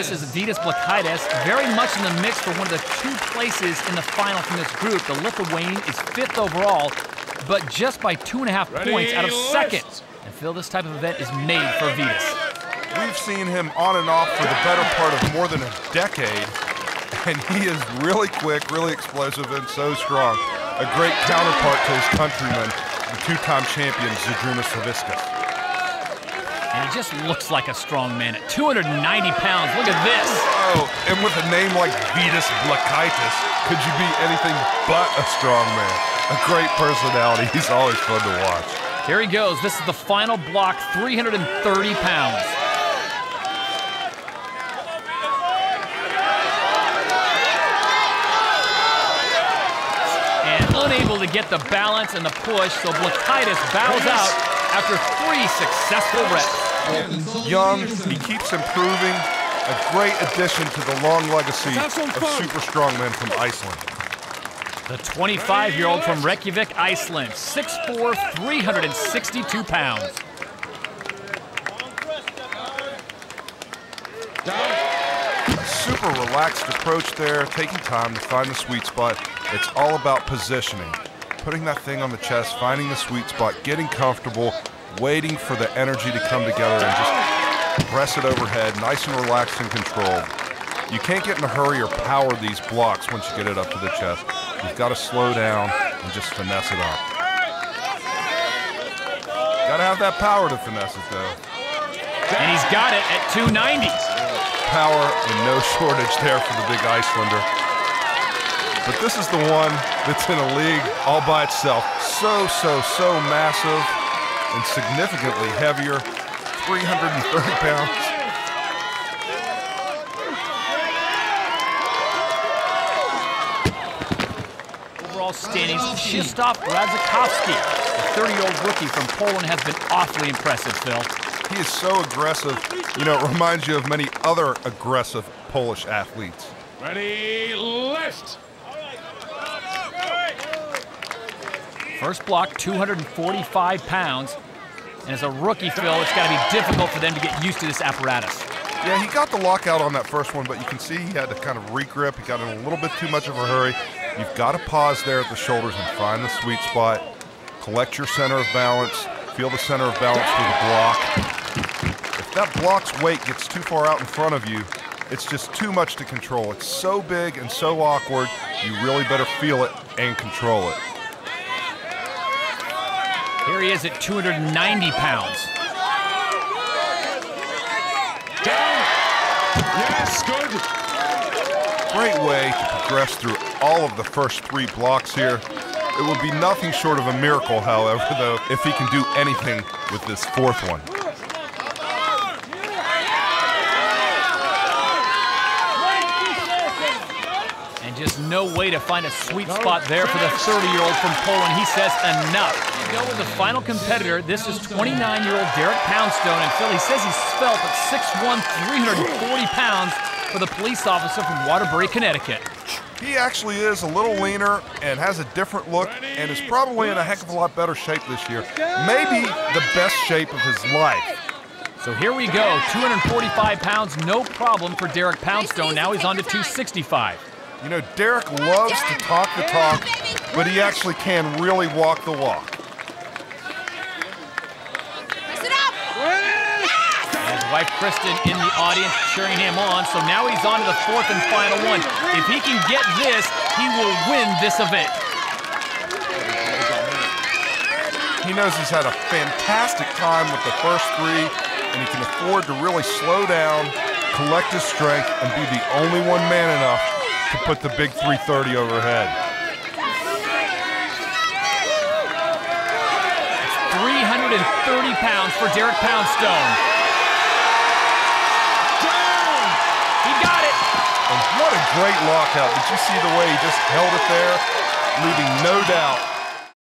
This is Adidas Blakaites, very much in the mix for one of the two places in the final from this group. The Lithuanian is 5th overall, but just by 2.5 points out of 2nd. And Phil, this type of event is made for Vytas. We've seen him on and off for the better part of more than a decade, and he is really quick, really explosive, and so strong. A great counterpart to his countryman, the two-time champion Zadruma Straviska. And he just looks like a strong man at 290 pounds. Look at this. Oh, and with a name like Adidas Blakaites, could you be anything but a strong man? A great personality. He's always fun to watch. Here he goes. This is the final block, 330 pounds. And unable to get the balance and the push, so Blakaites bows out after 3 successful reps. Young, he keeps improving. A great addition to the long legacy of super strongmen from Iceland. The 25-year-old from Reykjavik, Iceland, 6'4", 362 pounds. A super relaxed approach there, taking time to find the sweet spot. It's all about positioning. Putting that thing on the chest, finding the sweet spot, getting comfortable, waiting for the energy to come together and just press it overhead, nice and relaxed and controlled. You can't get in a hurry or power these blocks once you get it up to the chest. You've got to slow down and just finesse it up. Got to have that power to finesse it, though. And he's got it at 290. Power and no shortage there for the big Icelander. But this is the one that's in a league all by itself. So massive and significantly heavier. 330 pounds. Overall standings, Krzysztof Razakowski, the 30-year-old rookie from Poland, has been awfully impressive, Phil. He is so aggressive. You know, it reminds you of many other aggressive Polish athletes. Ready, left. First block, 245 pounds. And as a rookie, Phil, it's got to be difficult for them to get used to this apparatus. Yeah, he got the lockout on that first one, but you can see he had to kind of regrip. He got in a little bit too much of a hurry. You've got to pause there at the shoulders and find the sweet spot. Collect your center of balance. Feel the center of balance through the block. If that block's weight gets too far out in front of you, it's just too much to control. It's so big and so awkward, you really better feel it and control it. Here he is at 290 pounds. Down. Yes, good. Great way to progress through all of the first 3 blocks here. It will be nothing short of a miracle, however, though, if he can do anything with this 4th one. And just no way to find a sweet spot there for the 30-year-old from Poland. He says enough. Go with the final competitor. This is 29-year-old Derek Poundstone, and Phil, he says he's spelt at 6'1", 340 pounds for the police officer from Waterbury, Connecticut. He actually is a little leaner and has a different look and is probably in a heck of a lot better shape this year. Maybe the best shape of his life. So here we go, 245 pounds, no problem for Derek Poundstone. Now he's on to 265. You know, Derek loves to talk the talk, but he actually can really walk the walk. Wife Kristen in the audience cheering him on. So now he's on to the 4th and final one. If he can get this, he will win this event. He knows he's had a fantastic time with the first 3, and he can afford to really slow down, collect his strength, and be the only one man enough to put the big 330 overhead. 330 pounds for Derek Poundstone. What a great lockout. Did you see the way he just held it there? Leaving no doubt